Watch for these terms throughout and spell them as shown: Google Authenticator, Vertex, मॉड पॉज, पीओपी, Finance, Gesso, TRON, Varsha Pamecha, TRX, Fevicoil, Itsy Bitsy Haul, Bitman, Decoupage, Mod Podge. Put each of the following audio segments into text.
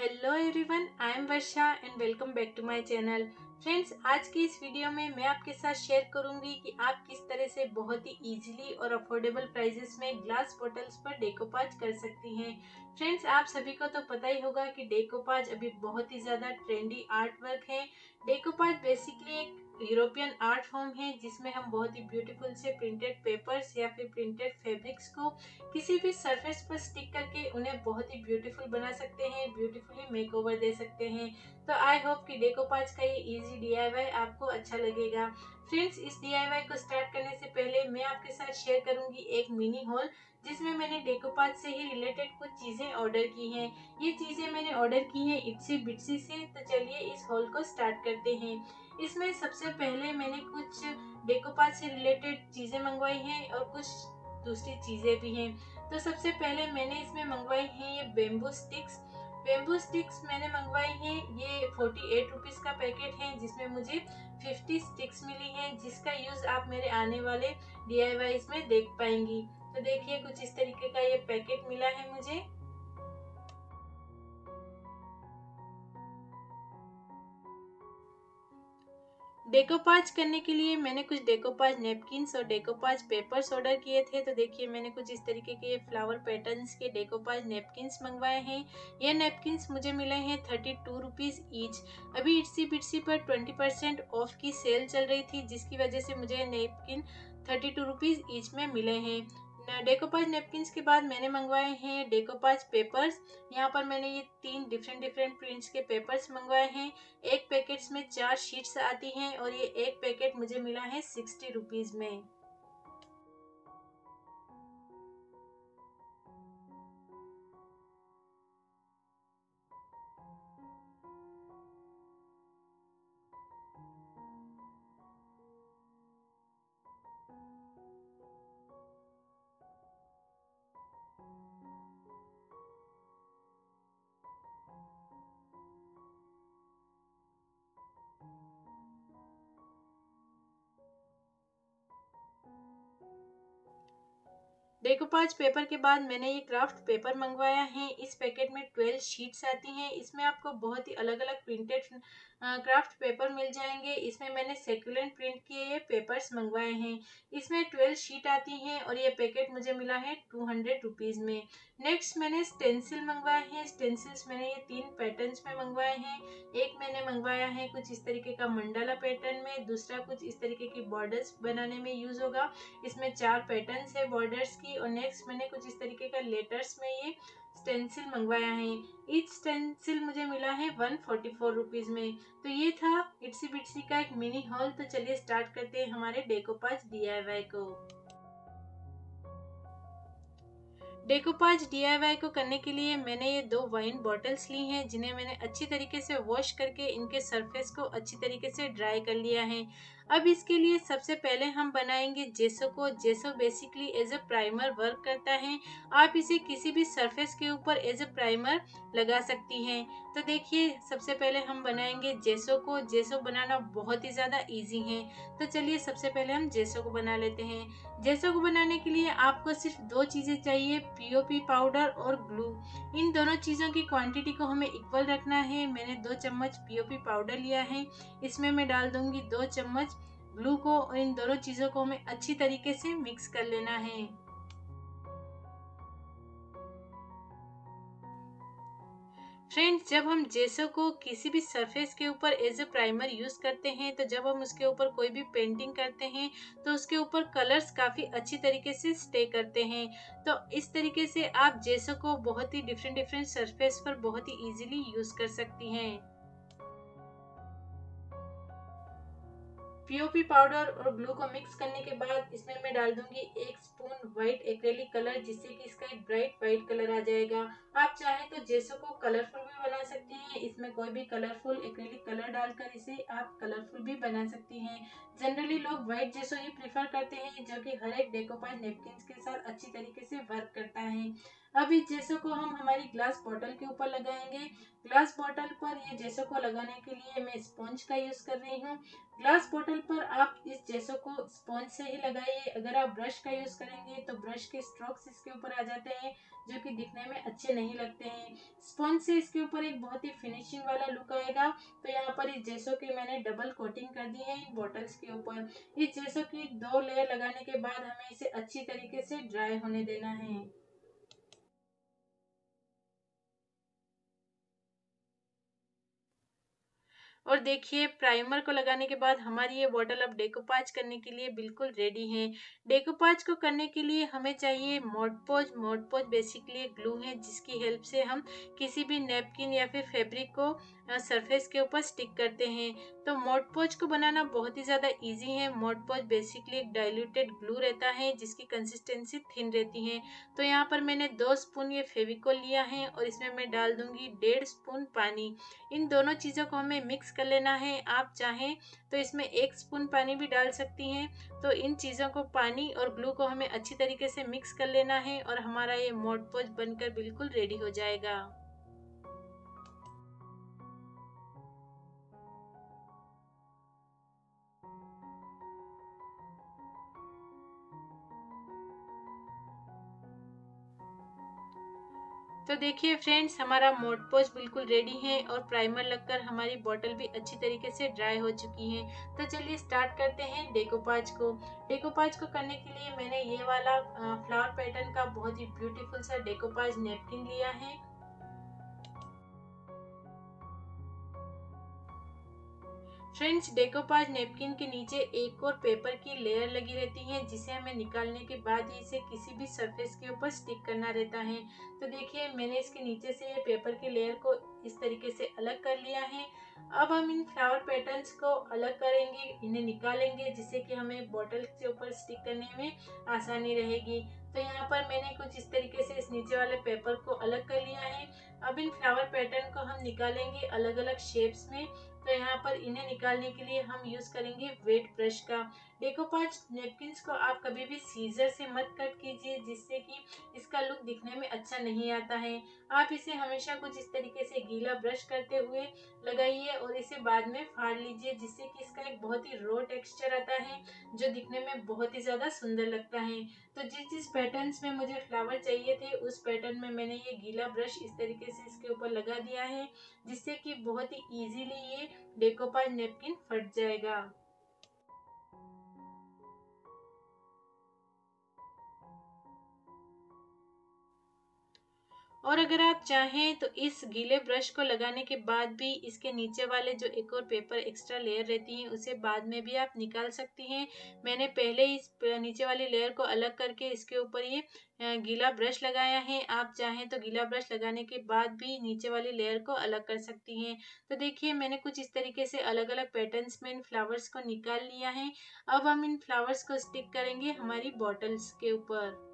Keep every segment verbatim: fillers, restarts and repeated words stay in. Hello everyone, I am Varsha and welcome back to my channel. Friends, आज की इस video में मैं आपके साथ शेयर करूंगी कि आप किस तरह से बहुत ही इजीली और अफोर्डेबल प्राइसेस में ग्लास बॉटल्स पर डेकोपाज कर सकती हैं। फ्रेंड्स, आप सभी को तो पता ही होगा कि डेकोपाज अभी बहुत ही ज़्यादा ट्रेंडी आर्ट वर्क है। डेकोपाज बेसिकली एक यूरोपियन आर्ट फॉर्म है जिसमें हम बहुत ही ब्यूटीफुल से प्रिंटेड पेपर्स या फिर प्रिंटेड फैब्रिक्स को किसी भी सरफेस पर स्टिक करके उन्हें बहुत ही ब्यूटीफुल बना सकते हैं, ब्यूटीफुली मेकओवर दे सकते हैं। तो आई होप कि डेकोपाज का ये इजी डीआईवाई आपको अच्छा लगेगा। फ्रेंड्स, इस डीआईवाई को स्टार्ट करने से पहले मैं आपके साथ शेयर करूंगी एक मिनी हॉल जिसमें मैंने डेकोपाज से ही रिलेटेड कुछ चीज़ें ऑर्डर की हैं। ये चीज़ें मैंने ऑर्डर की हैं इट्सी बिट्सी से। तो चलिए इस हॉल को स्टार्ट करते हैं। इसमें सबसे पहले मैंने कुछ डेकोपाज से रिलेटेड चीज़ें मंगवाई हैं और कुछ दूसरी चीज़ें भी हैं। तो सबसे पहले मैंने इसमें मंगवाई हैं ये बेम्बू स्टिक्स। बेम्बू स्टिक्स मैंने मंगवाई हैं, ये फोर्टी एट रुपीज़ का पैकेट है जिसमें मुझे फिफ्टी स्टिक्स मिली हैं, जिसका यूज़ आप मेरे आने वाले डी आई वाईज में देख पाएंगी। तो देखिए कुछ इस तरीके का ये पैकेट मिला है मुझे। डेकोपाज करने के लिए मैंने कुछ डेकोपाज नेपकिन्स और डेकोपाज पेपर्स ऑर्डर किए थे। तो देखिए मैंने कुछ इस तरीके के ये फ्लावर पैटर्न्स के डेकोपाज नेपकिन्स मंगवाए हैं। ये नेपकिन्स मुझे मिले हैं थर्टी टू रुपीज़ ईच। अभी इट्सी बिट्सी पर ट्वेंटी परसेंट ऑफ की सेल चल रही थी जिसकी वजह से मुझे napkin thirty two rupees each में मिले हैं। डेकोपाज नेपकिन्स के बाद मैंने मंगवाए हैं डेकोपाज पेपर्स। यहाँ पर मैंने ये तीन डिफरेंट डिफरेंट प्रिंट्स के पेपर्स मंगवाए हैं। एक पैकेट्स में चार शीट्स आती हैं और ये एक पैकेट मुझे मिला है सिक्सटी रुपीज़ में। डेकोपाज पेपर के बाद मैंने ये क्राफ्ट पेपर मंगवाया है। इस पैकेट में ट्वेल्व शीट्स आती हैं। इसमें आपको बहुत ही अलग अलग प्रिंटेड क्राफ्ट पेपर मिल जाएंगे। इसमें मैंने सेकुलेंट प्रिंट के ये पेपर्स मंगवाए हैं। इसमें ट्वेल्व शीट आती हैं और ये पैकेट मुझे मिला है टू हंड्रेड रुपीज़ में। नेक्स्ट मैंने स्टेंसिल मंगवाए हैं। स्टेंसिल्स मैंने ये तीन पैटर्न्स में मंगवाए हैं। एक मैंने मंगवाया है कुछ इस तरीके का मंडाला पैटर्न में, दूसरा कुछ इस तरीके की बॉर्डर्स बनाने में यूज़ होगा। इसमें चार पैटर्न्स है बॉर्डर्स की। और नेक्स्ट मैंने कुछ इस तरीके का लेटर्स में ये स्टेंसिल मंगवाया है। इच स्टेंसिल मुझे मिला है वन फोर्टी फोर रुपीस में। तो ये था इट्सी बिट्सी का एक मिनी हॉल। तो चलिए स्टार्ट करते हैं हमारे डेकोपाज डीआईवाई को। डेकोपाज डीआईवाई को करने के लिए मैंने ये दो वाइन बॉटल्स ली हैं जिन्हें मैंने अच्छी तरीके से वॉश करके इनके सरफेस को अच्छी तरीके से ड्राई कर लिया है। अब इसके लिए सबसे पहले हम बनाएंगे जेसो को। Gesso basically as a primer work करता है। आप इसे किसी भी सरफेस के ऊपर एज ए प्राइमर लगा सकती हैं। तो देखिए सबसे पहले हम बनाएंगे जेसो को। जेसो बनाना बहुत ही ज़्यादा इजी है। तो चलिए सबसे पहले हम जेसो को बना लेते हैं। जेसो को बनाने के लिए आपको सिर्फ दो चीज़ें चाहिए, पीओपी पाउडर और ग्लू। इन दोनों चीज़ों की क्वांटिटी को हमें इक्वल रखना है। मैंने दो चम्मच पीओपी पाउडर लिया है। इसमें मैं डाल दूंगी दो चम्मच ग्लू को और इन दोनों चीज़ों को हमें अच्छी तरीके से मिक्स कर लेना है। फ्रेंड्स, जब हम जेसो को किसी भी सरफेस के ऊपर एज ए प्राइमर यूज़ करते हैं तो जब हम उसके ऊपर कोई भी पेंटिंग करते हैं तो उसके ऊपर कलर्स काफ़ी अच्छी तरीके से स्टे करते हैं। तो इस तरीके से आप जेसो को बहुत ही डिफरेंट डिफरेंट सरफेस पर बहुत ही इजीली यूज़ कर सकती हैं। पीओपी पाउडर और ग्लू को मिक्स करने के बाद इसमें मैं डाल दूंगी एक स्पून व्हाइट एक्रेलिक कलर जिससे कि इसका एक ब्राइट व्हाइट कलर आ जाएगा। आप चाहे तो जेसो को कलरफुल भी बना सकती हैं। इसमें कोई भी कलरफुल एक्रेलिक कलर डालकर इसे आप कलरफुल भी बना सकती हैं। जनरली लोग व्हाइट जेसो ही प्रेफर करते हैं जो कि हर एक डेकोपाज नेपकिन के साथ अच्छी तरीके से वर्क करता है। अब इस जेसो को हम हमारी ग्लास बॉटल के ऊपर लगाएंगे। ग्लास बॉटल पर ये जेसो को लगाने के लिए मैं स्पॉन्ज का यूज़ कर रही हूँ। ग्लास बॉटल पर आप इस जेसो को स्पॉन्ज से ही लगाइए। अगर आप ब्रश का यूज़ करेंगे तो ब्रश के स्ट्रोक्स इसके ऊपर आ जाते हैं जो कि दिखने में अच्छे नहीं लगते हैं। स्पॉन्ज से इसके ऊपर एक बहुत ही फिनिशिंग वाला लुक आएगा। तो यहाँ पर इस जेसो की मैंने डबल कोटिंग कर दी है इन बॉटल्स के ऊपर। इस जेसो की दो लेयर लगाने के बाद हमें इसे अच्छी तरीके से ड्राई होने देना है। और देखिए प्राइमर को लगाने के बाद हमारी ये बॉटल अब डेकोपाज करने के लिए बिल्कुल रेडी है। डेकोपाज को करने के लिए हमें चाहिए मॉड पॉज। मॉड पॉज basically glue है जिसकी हेल्प से हम किसी भी नैपकिन या फिर फैब्रिक को सरफेस के ऊपर स्टिक करते हैं। तो मॉड पॉज को बनाना बहुत ही ज़्यादा इजी है। मॉड पॉज बेसिकली एक डाइल्यूटेड ग्लू रहता है जिसकी कंसिस्टेंसी थिन रहती है। तो यहाँ पर मैंने दो स्पून ये फेविकोल लिया है और इसमें मैं डाल दूँगी डेढ़ स्पून पानी। इन दोनों चीज़ों को हमें मिक्स कर लेना है। आप चाहें तो इसमें एक स्पून पानी भी डाल सकती हैं। तो इन चीज़ों को, पानी और ग्लू को हमें अच्छी तरीके से मिक्स कर लेना है और हमारा ये मॉड पॉज बनकर बिल्कुल रेडी हो जाएगा। तो देखिए फ्रेंड्स हमारा मॉड पॉज बिल्कुल रेडी है और प्राइमर लगकर हमारी बॉटल भी अच्छी तरीके से ड्राई हो चुकी है। तो चलिए स्टार्ट करते हैं डेकोपाज को। डेकोपाज को करने के लिए मैंने ये वाला फ्लावर पैटर्न का बहुत ही ब्यूटीफुल सा डेकोपाज नैपकिन लिया है। फ्रेंड्स डेकोपाज नैपकिन के नीचे एक और पेपर की लेयर लगी रहती है जिसे हमें निकालने के बाद ही इसे किसी भी सरफेस के ऊपर स्टिक करना रहता है। तो देखिए मैंने इसके नीचे से ये पेपर की लेयर को इस तरीके से अलग कर लिया है। अब हम इन फ्लावर पैटर्न्स को अलग करेंगे, इन्हें निकालेंगे जिससे कि हमें बॉटल के ऊपर स्टिक करने में आसानी रहेगी। तो यहाँ पर मैंने कुछ इस तरीके से इस नीचे वाले पेपर को अलग कर लिया है। अब इन फ्लावर पैटर्न को हम निकालेंगे अलग अलग शेप्स में। तो यहाँ पर इन्हें निकालने के लिए हम यूज़ करेंगे वेट ब्रश का। डेकोपाज नैपकिन्स को आप कभी भी सीजर से मत कट कीजिए जिससे कि इसका लुक दिखने में अच्छा नहीं आता है। आप इसे हमेशा कुछ इस तरीके से गीला ब्रश करते हुए लगाइए और इसे बाद में फाड़ लीजिए जिससे कि इसका एक बहुत ही रॉ टेक्सचर आता है जो दिखने में बहुत ही ज़्यादा सुंदर लगता है। तो जिस जिस पैटर्न्स में मुझे फ्लावर चाहिए थे उस पैटर्न में मैंने ये गीला ब्रश इस तरीके से इसके ऊपर लगा दिया है जिससे कि बहुत ही ईजीली ये डेकोपाज नैपकिन फट जाएगा। और अगर आप चाहें तो इस गीले ब्रश को लगाने के बाद भी इसके नीचे वाले जो एक और पेपर एक्स्ट्रा लेयर रहती है उसे बाद में भी आप निकाल सकती हैं। मैंने पहले इस नीचे वाली लेयर को अलग करके इसके ऊपर ये गीला ब्रश लगाया है। आप चाहें तो गीला ब्रश लगाने के बाद भी नीचे वाली लेयर को अलग कर सकती हैं। तो देखिए मैंने कुछ इस तरीके से अलग अलग पैटर्न्स में इन फ्लावर्स को निकाल लिया है। अब हम इन फ्लावर्स को स्टिक करेंगे हमारी बॉटल्स के ऊपर।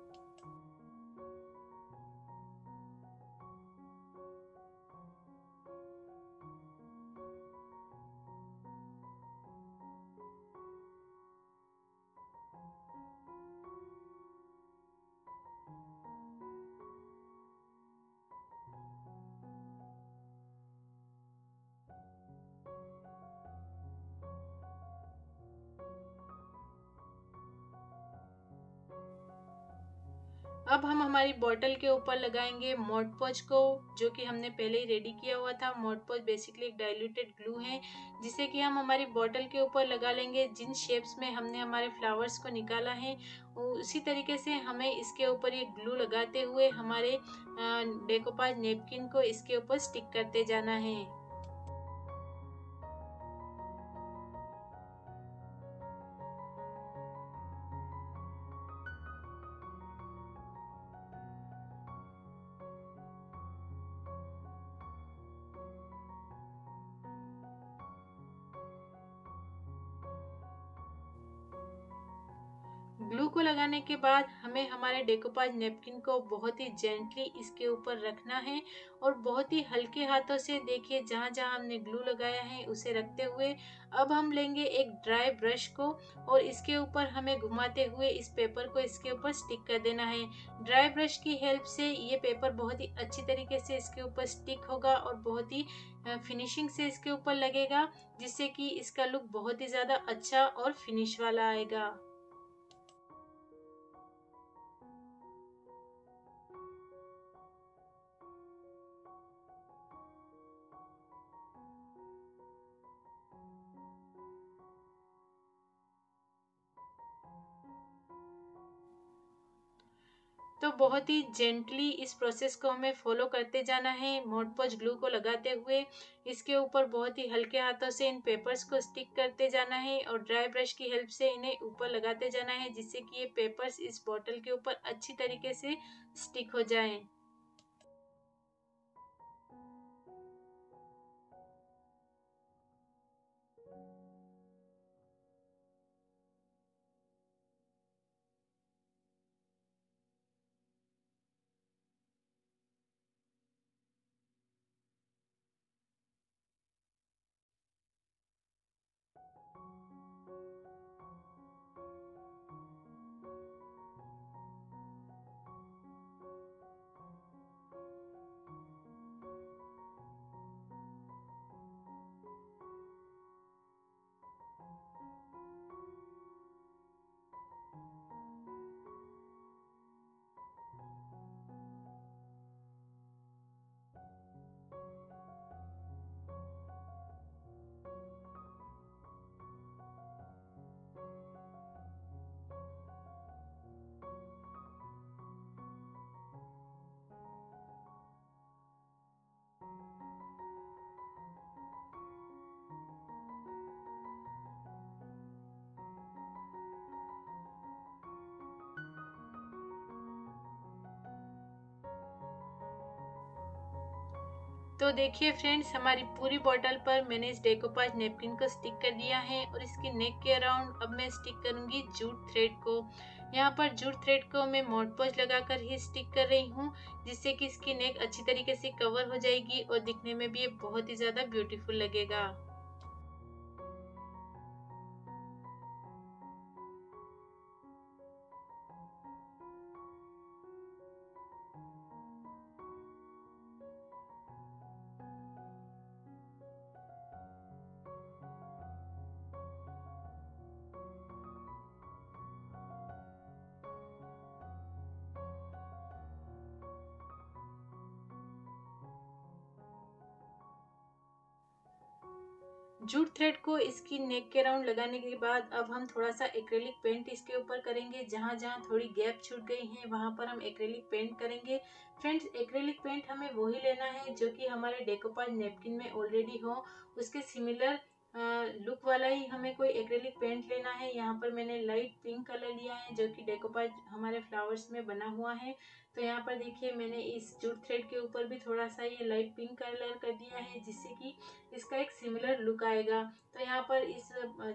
अब हम हमारी बॉटल के ऊपर लगाएंगे मॉड पॉज को जो कि हमने पहले ही रेडी किया हुआ था। मॉड पॉज बेसिकली एक डाइल्यूटेड ग्लू है जिसे कि हम हमारी बॉटल के ऊपर लगा लेंगे। जिन शेप्स में हमने हमारे फ्लावर्स को निकाला है उसी तरीके से हमें इसके ऊपर ये ग्लू लगाते हुए हमारे डेकोपाज नैपकिन को इसके ऊपर स्टिक करते जाना है। ग्लू को लगाने के बाद हमें हमारे डेकोपाज नेपकिन को बहुत ही जेंटली इसके ऊपर रखना है और बहुत ही हल्के हाथों से, देखिए जहाँ जहाँ हमने ग्लू लगाया है उसे रखते हुए। अब हम लेंगे एक ड्राई ब्रश को और इसके ऊपर हमें घुमाते हुए इस पेपर को इसके ऊपर स्टिक कर देना है। ड्राई ब्रश की हेल्प से ये पेपर बहुत ही अच्छी तरीके से इसके ऊपर स्टिक होगा और बहुत ही फिनिशिंग से इसके ऊपर लगेगा, जिससे कि इसका लुक बहुत ही ज़्यादा अच्छा और फिनिश वाला आएगा। तो बहुत ही जेंटली इस प्रोसेस को हमें फॉलो करते जाना है। मॉड पॉज ग्लू को लगाते हुए इसके ऊपर बहुत ही हल्के हाथों से इन पेपर्स को स्टिक करते जाना है और ड्राई ब्रश की हेल्प से इन्हें ऊपर लगाते जाना है, जिससे कि ये पेपर्स इस बॉटल के ऊपर अच्छी तरीके से स्टिक हो जाएं। तो देखिए फ्रेंड्स, हमारी पूरी बॉटल पर मैंने इस डेकोपाज नेपकिन को स्टिक कर दिया है और इसके नेक के अराउंड अब मैं स्टिक करूंगी जूट थ्रेड को। यहाँ पर जूट थ्रेड को मैं मॉड पॉज लगाकर ही स्टिक कर रही हूँ, जिससे कि इसकी नेक अच्छी तरीके से कवर हो जाएगी और दिखने में भी ये बहुत ही ज़्यादा ब्यूटीफुल लगेगा। जूट थ्रेड को इसकी नेक के राउंड लगाने के बाद अब हम थोड़ा सा एक्रेलिक पेंट इसके ऊपर करेंगे। जहाँ जहाँ थोड़ी गैप छूट गई है वहाँ पर हम एक्रेलिक पेंट करेंगे। फ्रेंड्स, एक्रेलिक पेंट हमें वही लेना है जो कि हमारे डेकोपाज नेपकिन में ऑलरेडी हो, उसके सिमिलर लुक वाला ही हमें कोई एक्रेलिक पेंट लेना है। यहाँ पर मैंने लाइट पिंक कलर लिया है जो कि डेकोपाज हमारे फ्लावर्स में बना हुआ है। तो यहाँ पर देखिए मैंने इस जूट थ्रेड के ऊपर भी थोड़ा सा ये लाइट पिंक कलर कर दिया है, जिससे कि इसका एक सिमिलर लुक आएगा। तो यहाँ पर इस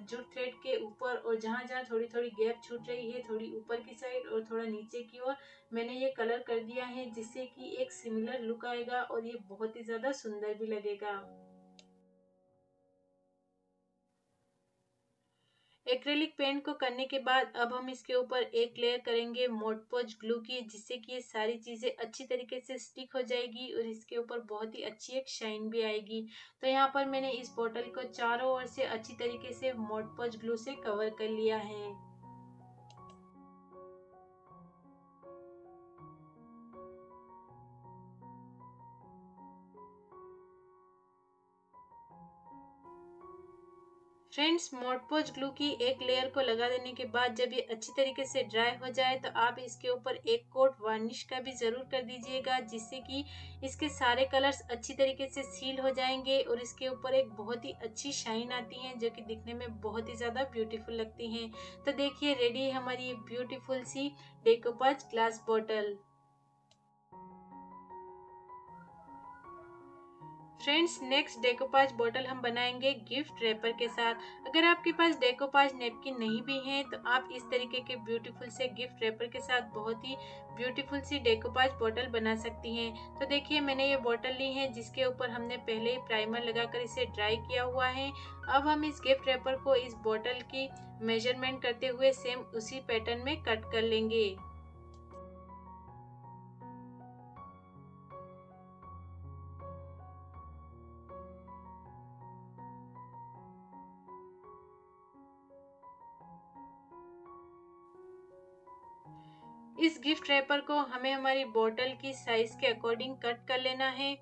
जूट थ्रेड के ऊपर और जहाँ जहाँ थोड़ी थोड़ी गैप छूट रही है, थोड़ी ऊपर की साइड और थोड़ा नीचे की ओर, मैंने ये कलर कर दिया है, जिससे कि एक सिमिलर लुक आएगा और ये बहुत ही ज़्यादा सुंदर भी लगेगा। एक्रेलिक पेंट को करने के बाद अब हम इसके ऊपर एक लेयर करेंगे मॉड पॉज ग्लू की, जिससे कि ये सारी चीज़ें अच्छी तरीके से स्टिक हो जाएगी और इसके ऊपर बहुत ही अच्छी एक शाइन भी आएगी। तो यहाँ पर मैंने इस बॉटल को चारों ओर से अच्छी तरीके से मॉड पॉज ग्लू से कवर कर लिया है। फ्रेंड्स, मॉड पॉज ग्लू की एक लेयर को लगा देने के बाद जब ये अच्छी तरीके से ड्राई हो जाए तो आप इसके ऊपर एक कोट वार्निश का भी ज़रूर कर दीजिएगा, जिससे कि इसके सारे कलर्स अच्छी तरीके से सील हो जाएंगे और इसके ऊपर एक बहुत ही अच्छी शाइन आती है जो कि दिखने में बहुत ही ज़्यादा ब्यूटीफुल लगती हैं। तो देखिए रेडी है हमारी ब्यूटीफुल सी decoupage glass bottle. Friends next decoupage bottle हम बनाएंगे गिफ्ट रैपर के साथ। अगर आपके पास डेकोपाज नेपकिन नहीं भी हैं तो आप इस तरीके के ब्यूटीफुल से गिफ्ट रैपर के साथ बहुत ही ब्यूटीफुल सी डेकोपाज बॉटल बना सकती हैं। तो देखिए मैंने ये बॉटल ली है जिसके ऊपर हमने पहले ही प्राइमर लगाकर इसे ड्राई किया हुआ है। अब हम इस गिफ्ट रैपर को इस बॉटल की मेजरमेंट करते हुए सेम उसी पैटर्न में कट कर लेंगे। इस गिफ्ट रैपर को हमें हमारी बॉटल की साइज के अकॉर्डिंग कट कर लेना है।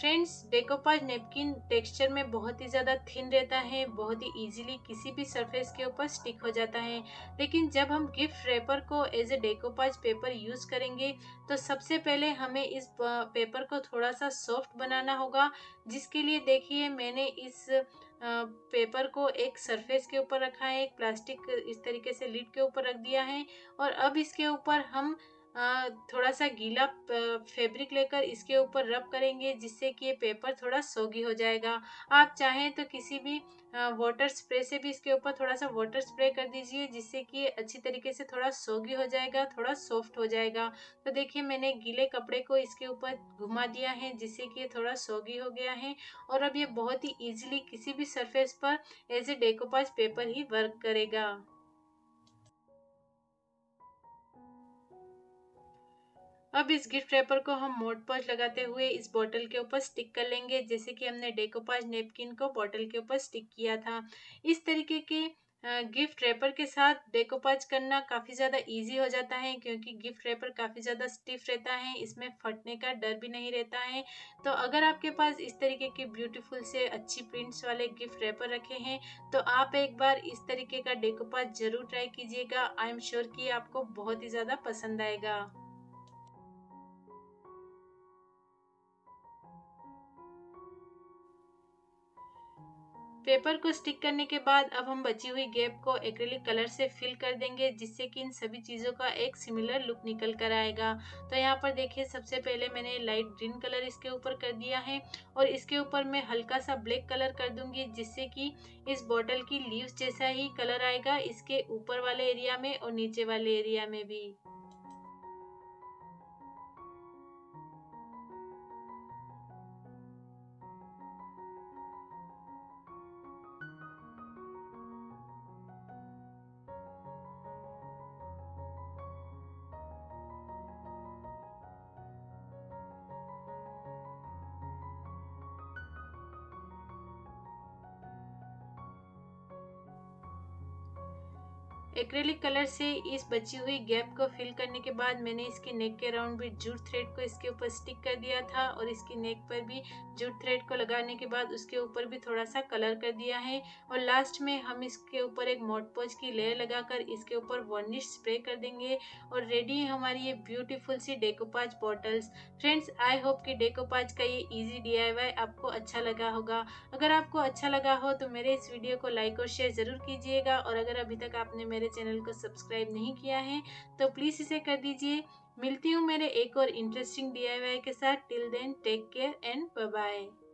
फ्रेंड्स डेकोपाज नेपकिन टेक्सचर में बहुत ही ज़्यादा थिन रहता है, बहुत ही इजीली किसी भी सरफेस के ऊपर स्टिक हो जाता है। लेकिन जब हम गिफ्ट रैपर को as a decoupage paper use करेंगे तो सबसे पहले हमें इस पेपर को थोड़ा सा सॉफ्ट बनाना होगा, जिसके लिए देखिए मैंने इस पेपर को एक सरफेस के ऊपर रखा है, एक प्लास्टिक इस तरीके से लीड के ऊपर रख दिया है। और अब इसके ऊपर हम थोड़ा सा गीला फैब्रिक लेकर इसके ऊपर रब करेंगे, जिससे कि ये पेपर थोड़ा सोगी हो जाएगा। आप चाहें तो किसी भी वाटर स्प्रे से भी इसके ऊपर थोड़ा सा वाटर स्प्रे कर दीजिए, जिससे कि ये अच्छी तरीके से थोड़ा सोगी हो जाएगा, थोड़ा सॉफ्ट हो जाएगा। तो देखिए मैंने गीले कपड़े को इसके ऊपर घुमा दिया है, जिससे कि ये थोड़ा सोगी हो गया है। और अब ये बहुत ही ईजिली किसी भी सरफेस पर एज ए डेकोपाज पेपर ही वर्क करेगा। अब इस गिफ्ट रैपर को हम मोड पॉज लगाते हुए इस बॉटल के ऊपर स्टिक कर लेंगे, जैसे कि हमने डेकोपाज नेपकिन को बॉटल के ऊपर स्टिक किया था। इस तरीके के गिफ्ट रैपर के साथ डेकोपाज करना काफ़ी ज़्यादा इजी हो जाता है, क्योंकि गिफ्ट रैपर काफ़ी ज़्यादा स्टिफ रहता है, इसमें फटने का डर भी नहीं रहता है। तो अगर आपके पास इस तरीके के ब्यूटीफुल से अच्छी प्रिंट्स वाले गिफ्ट रैपर रखे हैं तो आप एक बार इस तरीके का डेकोपाज ज़रूर ट्राई कीजिएगा। आई एम श्योर कि आपको बहुत ही ज़्यादा पसंद आएगा। पेपर को स्टिक करने के बाद अब हम बची हुई गैप को एक्रेलिक कलर से फिल कर देंगे, जिससे कि इन सभी चीज़ों का एक सिमिलर लुक निकल कर आएगा। तो यहाँ पर देखिए सबसे पहले मैंने लाइट ग्रीन कलर इसके ऊपर कर दिया है और इसके ऊपर मैं हल्का सा ब्लैक कलर कर दूंगी, जिससे कि इस बॉटल की लीव्स जैसा ही कलर आएगा, इसके ऊपर वाले एरिया में और नीचे वाले एरिया में भी। एक्रेलिक कलर से इस बची हुई गैप को फिल करने के बाद मैंने इसकी नेक के राउंड भी जूट थ्रेड को इसके ऊपर स्टिक कर दिया था और इसकी नेक पर भी जूट थ्रेड को लगाने के बाद उसके ऊपर भी थोड़ा सा कलर कर दिया है। और लास्ट में हम इसके ऊपर एक मॉड पॉज की लेयर लगाकर इसके ऊपर वार्निश स्प्रे कर देंगे और रेडी है हमारी ये ब्यूटीफुल सी decoupage bottles. Friends I hope कि डेकोपाज का ये ईजी डी आई वाई आपको अच्छा लगा होगा। अगर आपको अच्छा लगा हो तो मेरे इस वीडियो को लाइक और शेयर ज़रूर कीजिएगा। और अगर अभी तक आपने मेरे चैनल को सब्सक्राइब नहीं किया है तो प्लीज इसे कर दीजिए। मिलती हूँ मेरे एक और इंटरेस्टिंग डी आई वाई के साथ। Till then take care and bye bye.